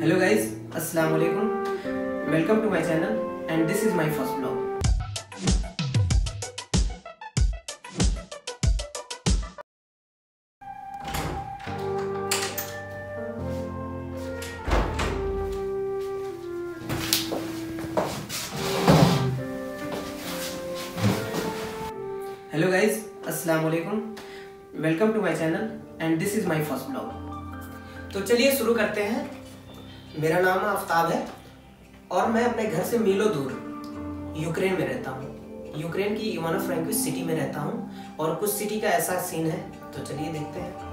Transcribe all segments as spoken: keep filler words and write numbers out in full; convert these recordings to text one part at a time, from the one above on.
Hello guys, अस्सलाम वालेकुम, welcome to my channel and this is my first blog. Hello guys, अस्सलाम वालेकुम, welcome to my channel and this is my first blog. तो चलिए शुरू करते हैं। मेरा नाम आफ्ताब है और मैं अपने घर से मीलों दूर यूक्रेन में रहता हूँ। यूक्रेन की इवानो फ्रैंकिव्स्क सिटी में रहता हूँ और कुछ सिटी का ऐसा सीन है, तो चलिए देखते हैं।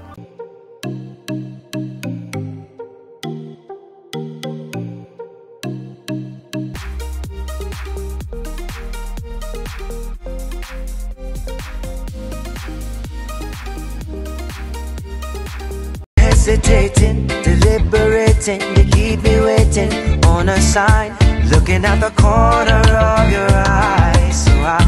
Hesitating, deliberating, you keep me waiting on a sign, looking at the corner of your eye, so I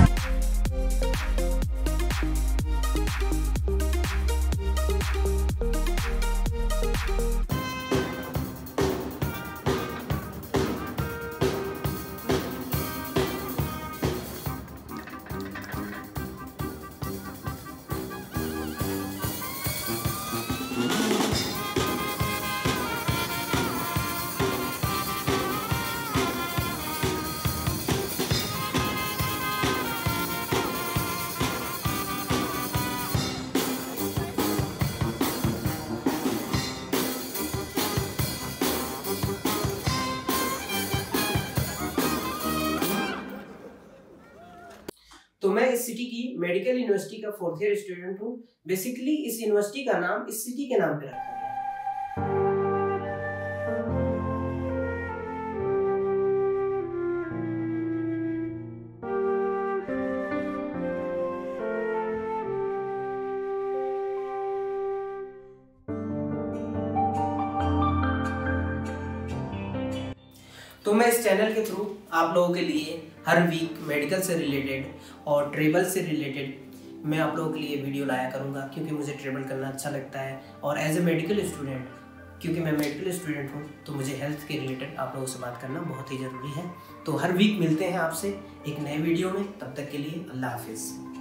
तो मैं इस सिटी की मेडिकल यूनिवर्सिटी का फोर्थ ईयर स्टूडेंट हूँ। बेसिकली इस यूनिवर्सिटी का नाम इस सिटी के नाम पे रखा गया है। तो मैं इस चैनल के थ्रू आप लोगों के लिए हर वीक मेडिकल से रिलेटेड और ट्रेवल से रिलेटेड मैं आप लोगों के लिए वीडियो लाया करूँगा, क्योंकि मुझे ट्रेवल करना अच्छा लगता है और एज ए मेडिकल स्टूडेंट, क्योंकि मैं मेडिकल स्टूडेंट हूँ, तो मुझे हेल्थ के रिलेटेड आप लोगों से बात करना बहुत ही ज़रूरी है। तो हर वीक मिलते हैं आपसे एक नए वीडियो में। तब तक के लिए अल्लाह हाफिज़।